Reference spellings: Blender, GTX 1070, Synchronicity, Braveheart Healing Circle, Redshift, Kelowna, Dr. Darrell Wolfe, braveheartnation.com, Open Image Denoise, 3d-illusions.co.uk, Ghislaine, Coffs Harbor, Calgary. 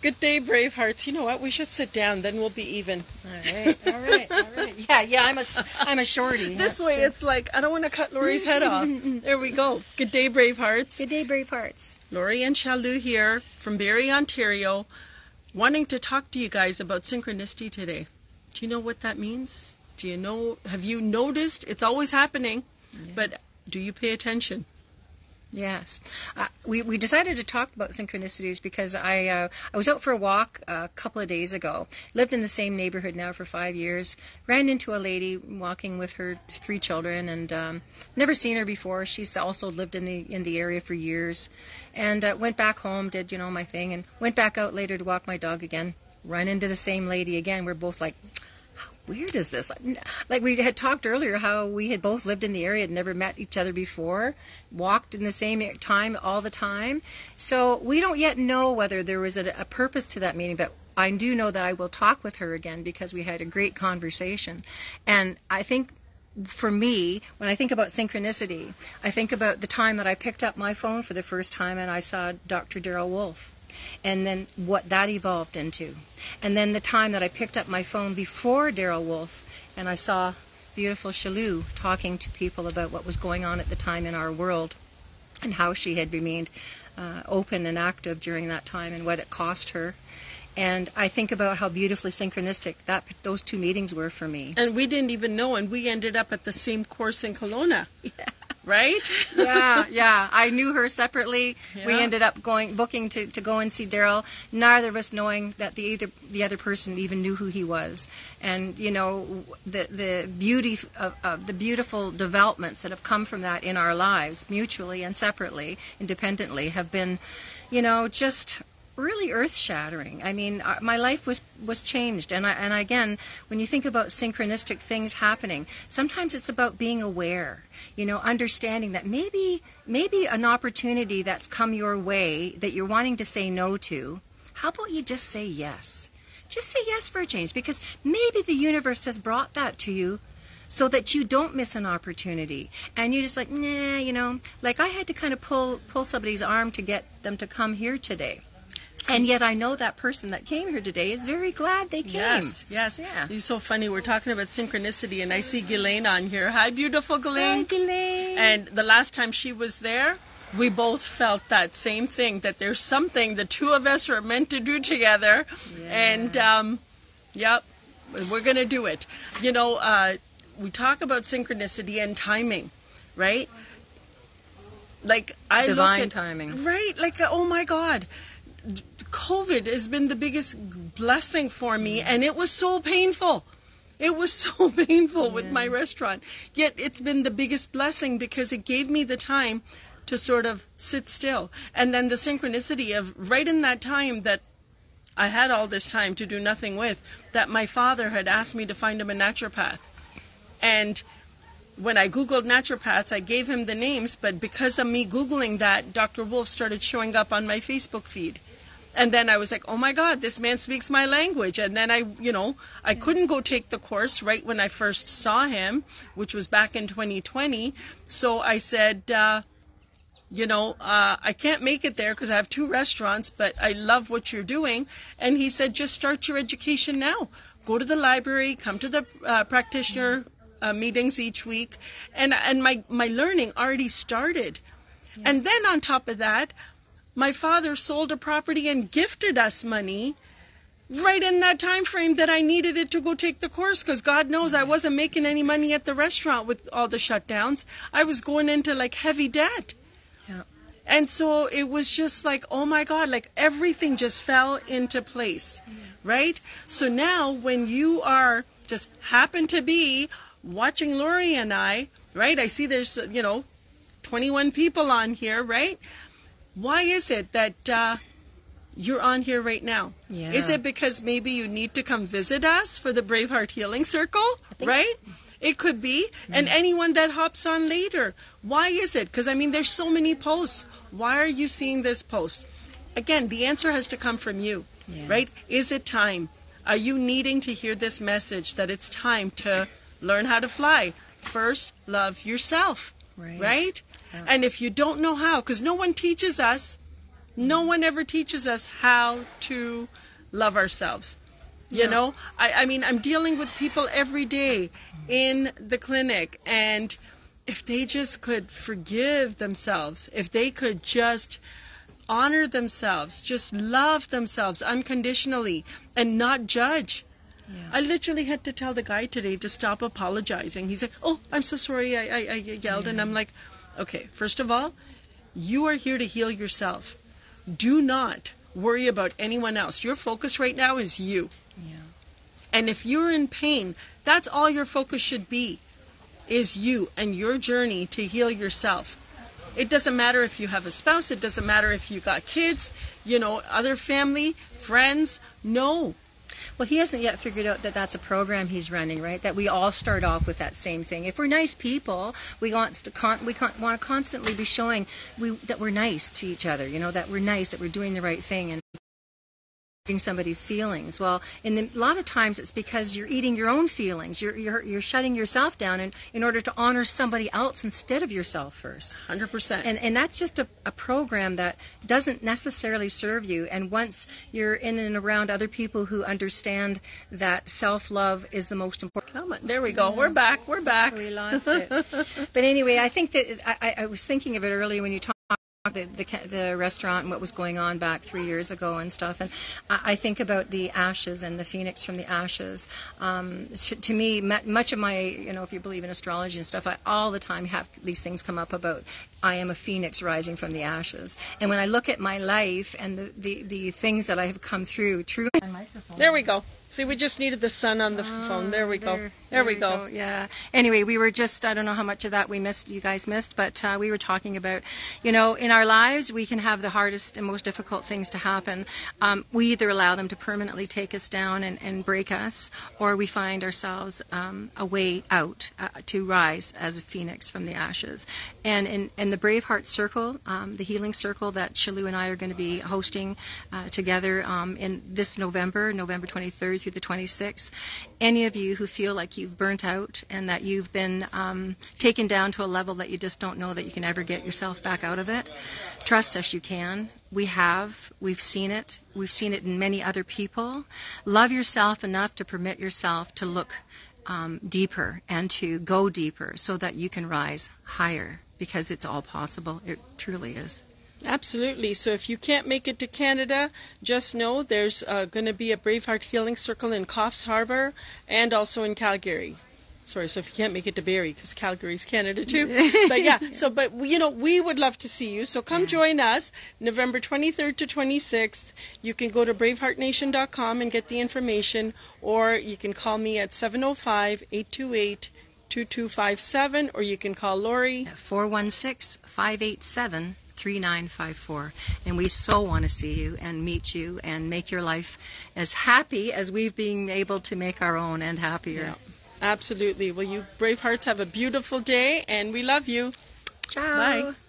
Good day, Bravehearts. You know what? We should sit down, then we'll be even. All right. Yeah, I'm a shorty. This way, it's like, I don't want to cut Lori's head off. There we go. Good day, Bravehearts. Good day, Bravehearts. Lori and Chalu here from Barrie, Ontario, wanting to talk to you guys about synchronicity today. Do you know what that means? Do you know? Have you noticed? It's always happening, but do you pay attention? Yes. We decided to talk about synchronicities because I was out for a walk a couple of days ago. Lived in the same neighborhood now for 5 years. Ran into a lady walking with her 3 children, and never seen her before. She's also lived in the area for years, and went back home, did my thing, and went back out later to walk my dog again. Run into the same lady again. We're both like, how weird is this? Like, we had talked earlier how we had both lived in the area, had never met each other before, walked in the same time all the time. So we don't yet know whether there was a purpose to that meeting, but I do know that I will talk with her again because we had a great conversation. And I think for me, when I think about synchronicity, I think about the time that I picked up my phone for the first time and I saw Dr. Darrell Wolfe, and then what that evolved into, and then the time that I picked up my phone before Darrell Wolfe and I saw beautiful Chalu talking to people about what was going on at the time in our world and how she had remained open and active during that time and what it cost her. And I think about how beautifully synchronistic those 2 meetings were for me. And we didn't even know, and we ended up at the same course in Kelowna. Yeah. Right? Yeah. I knew her separately. Yeah. We ended up booking to go and see Darrell, neither of us knowing that the other person even knew who he was. And the beauty of the beautiful developments that have come from that in our lives, mutually and separately, independently, have been, just really earth-shattering. I mean, my life was changed, and again, when you think about synchronistic things happening, sometimes it's about being aware, understanding that maybe an opportunity that's come your way that you're wanting to say no to, how about you just say yes? Just say yes for a change, because maybe the universe has brought that to you so that you don't miss an opportunity. And you're just like, nah, like I had to kind of pull somebody's arm to get them to come here today. And yet I know that person that came here today is very glad they came. Yes. Yeah. You're so funny. We're talking about synchronicity, and I see Ghislaine on here. Hi, beautiful Ghislaine. Hi, Ghislaine. And the last time she was there, we both felt that same thing, that there's something the 2 of us are meant to do together. Yeah. And, we're going to do it. We talk about synchronicity and timing, right? Like divine timing. Right? Like, oh, my God. COVID has been the biggest blessing for me, and it was so painful. It was so painful with my restaurant. Yet it's been the biggest blessing because it gave me the time to sort of sit still. And then the synchronicity of right in that time that I had all this time to do nothing with, that my father had asked me to find him a naturopath. And when I Googled naturopaths, I gave him the names, but because of me Googling that, Dr. Wolfe started showing up on my Facebook feed. And then I was like, oh my God, this man speaks my language. And then I couldn't go take the course right when I first saw him, which was back in 2020. So I said, I can't make it there because I have 2 restaurants, but I love what you're doing. And he said, just start your education now. Go to the library, come to the practitioner meetings each week. And my learning already started. Yeah. And then on top of that, my father sold a property and gifted us money right in that time frame that I needed it to go take the course, because God knows I wasn't making any money at the restaurant with all the shutdowns. I was going into like heavy debt. Yeah. And so it was just like, oh my God, like everything just fell into place, right? So now when you are just happen to be watching Lori and I, right? I see there's, 21 people on here, right? Why is it that you're on here right now? Yeah. Is it because maybe you need to come visit us for the Braveheart Healing Circle, right? It could be. Mm. And anyone that hops on later. Why is it? Because, there's so many posts. Why are you seeing this post? Again, the answer has to come from you, right? Is it time? Are you needing to hear this message that it's time to learn how to fly? First, love yourself, right? And if you don't know how, because no one teaches us, No one ever teaches us how to love ourselves. You yeah. know, I mean, I'm dealing with people every day in the clinic, and if they just could forgive themselves, if they could just honor themselves, just love themselves unconditionally and not judge. Yeah. I literally had to tell the guy today to stop apologizing. He said, "Oh, I'm so sorry, I yelled." Yeah. And I'm like, okay, first of all, you are here to heal yourself. Do not worry about anyone else. Your focus right now is you. Yeah. And if you're in pain, that's all your focus should be, is you and your journey to heal yourself. It doesn't matter if you have a spouse. It doesn't matter if you got kids, you know, other family, friends. No. Well, he hasn't yet figured out that that's a program he's running, right? That we all start off with that same thing. If we're nice people, we want to constantly be showing that we're nice to each other, you know, that we're nice, that we're doing the right thing and hurting somebody's feelings. Well, a lot of times it's because you're eating your own feelings. You're shutting yourself down in order to honor somebody else instead of yourself first. 100%. And that's just a program that doesn't necessarily serve you. And once you're in and around other people who understand that self-love is the most important. Come on, there we go. We're back. We lost it. But anyway, I think that I was thinking of it earlier when you talked. The restaurant and what was going on back 3 years ago and stuff, and I think about the ashes and the phoenix from the ashes. To me, much of my, you know, if you believe in astrology and stuff, I all the time have these things come up about I am a phoenix rising from the ashes. And when I look at my life and the things that I have come through, truly. There we go. See, we just needed the sun on the phone. There we go. There we go. Yeah. Anyway, we were just, I don't know how much of that we missed, you guys missed, but we were talking about, you know, in our lives, we can have the hardest and most difficult things to happen. We either allow them to permanently take us down and break us, or we find ourselves a way out to rise as a phoenix from the ashes. And in the Braveheart Circle, the healing circle that Shalu and I are going to be hosting together in this November, November 23rd, through the 26th. Any of you who feel like you've burnt out and that you've been taken down to a level that you just don't know that you can ever get yourself back out of it, trust us, you can. We have. We've seen it. We've seen it in many other people. Love yourself enough to permit yourself to look deeper and to go deeper so that you can rise higher, because it's all possible. It truly is. Absolutely. So if you can't make it to Canada, just know there's going to be a Braveheart Healing Circle in Coffs Harbor and also in Calgary. Sorry, so if you can't make it to Barrie, because Calgary's Canada too. But yeah, so, but you know, we would love to see you. So come join us November 23rd to 26th. You can go to braveheartnation.com and get the information, or you can call me at 705-828-2257, or you can call Lori at 416-587-3954, and we so want to see you and meet you and make your life as happy as we've been able to make our own and happier. Yeah, absolutely. Well, you Bravehearts have a beautiful day, and we love you. Ciao. Bye.